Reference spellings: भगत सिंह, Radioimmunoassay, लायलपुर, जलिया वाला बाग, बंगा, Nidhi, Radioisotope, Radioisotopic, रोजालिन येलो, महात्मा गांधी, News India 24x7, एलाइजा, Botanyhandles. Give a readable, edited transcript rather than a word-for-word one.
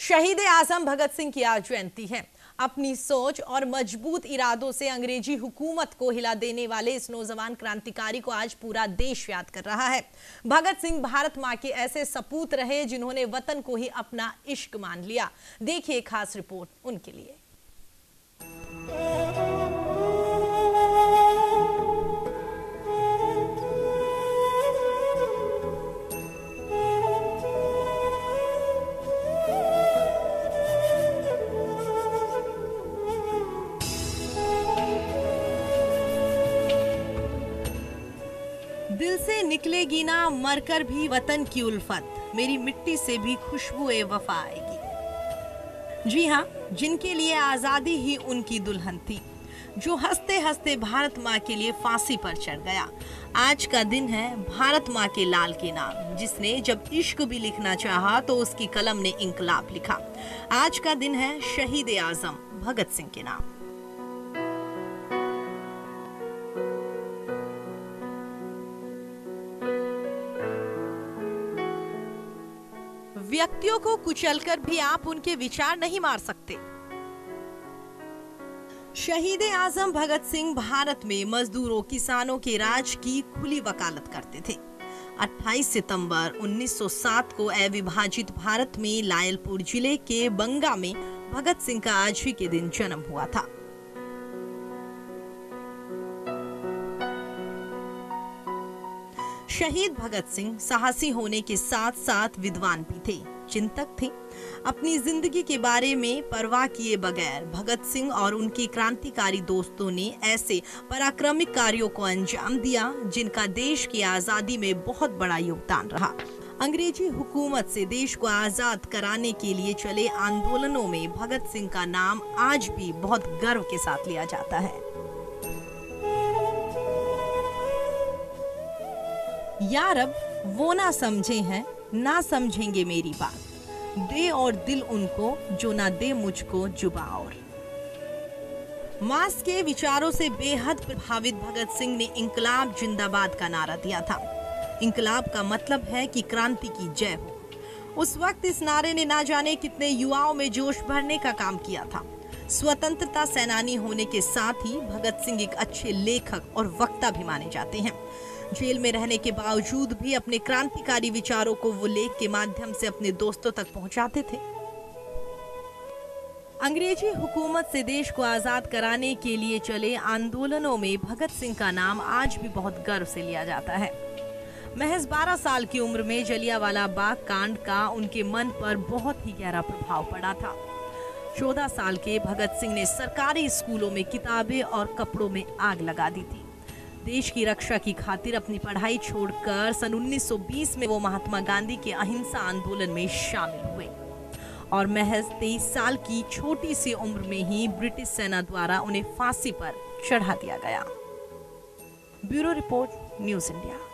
शहीद आजम भगत सिंह की आज जयंती है। अपनी सोच और मजबूत इरादों से अंग्रेजी हुकूमत को हिला देने वाले इस नौजवान क्रांतिकारी को आज पूरा देश याद कर रहा है। भगत सिंह भारत मां के ऐसे सपूत रहे जिन्होंने वतन को ही अपना इश्क मान लिया। देखिए खास रिपोर्ट उनके लिए। दिल से निकलेगी ना मरकर भी वतन की उल्फत, मेरी मिट्टी से भी खुशबूए वफा आएगी। जी हाँ, जिनके लिए आजादी ही उनकी दुल्हन थी, जो हंसते हंसते भारत माँ के लिए फांसी पर चढ़ गया। आज का दिन है भारत माँ के लाल के नाम, जिसने जब इश्क भी लिखना चाहा तो उसकी कलम ने इंकलाब लिखा। आज का दिन है शहीद आजम भगत सिंह के नाम। व्यक्तियों को कुचलकर भी आप उनके विचार नहीं मार सकते। शहीद आजम भगत सिंह भारत में मजदूरों किसानों के राज की खुली वकालत करते थे। 28 सितंबर 1907 को अविभाजित भारत में लायलपुर जिले के बंगा में भगत सिंह का आज ही के दिन जन्म हुआ था। शहीद भगत सिंह साहसी होने के साथ साथ विद्वान भी थे, चिंतक थे। अपनी जिंदगी के बारे में परवाह किए बगैर भगत सिंह और उनके क्रांतिकारी दोस्तों ने ऐसे पराक्रमी कार्यों को अंजाम दिया जिनका देश की आजादी में बहुत बड़ा योगदान रहा। अंग्रेजी हुकूमत से देश को आजाद कराने के लिए चले आंदोलनों में भगत सिंह का नाम आज भी बहुत गर्व के साथ लिया जाता है। यार अब वो ना समझे हैं ना समझेंगे मेरी बात, दे और दिल उनको जो ना दे मुझको जुबा। और मास के विचारों से बेहद प्रभावित भगत सिंह ने इंकलाब जिंदाबाद का नारा दिया था। इंकलाब का मतलब है कि क्रांति की जय हो। उस वक्त इस नारे ने ना जाने कितने युवाओं में जोश भरने का काम किया था। स्वतंत्रता सेनानी होने के साथ ही भगत सिंह एक अच्छे लेखक और वक्ता भी माने जाते हैं। जेल में रहने के बावजूद भी अपने क्रांतिकारी विचारों को वो लेख के माध्यम से अपने दोस्तों तक पहुंचाते थे। अंग्रेजी हुकूमत से देश को आजाद कराने के लिए चले आंदोलनों में भगत सिंह का नाम आज भी बहुत गर्व से लिया जाता है। महज 12 साल की उम्र में जलिया वाला बाग कांड का उनके मन पर बहुत ही गहरा प्रभाव पड़ा था। 14 साल के भगत सिंह ने सरकारी स्कूलों में किताबें और कपड़ों में आग लगा दी थी। देश की रक्षा की खातिर अपनी पढ़ाई छोड़कर सन 1920 में वो महात्मा गांधी के अहिंसा आंदोलन में शामिल हुए और महज 23 साल की छोटी सी उम्र में ही ब्रिटिश सेना द्वारा उन्हें फांसी पर चढ़ा दिया गया। Bureau report, news India.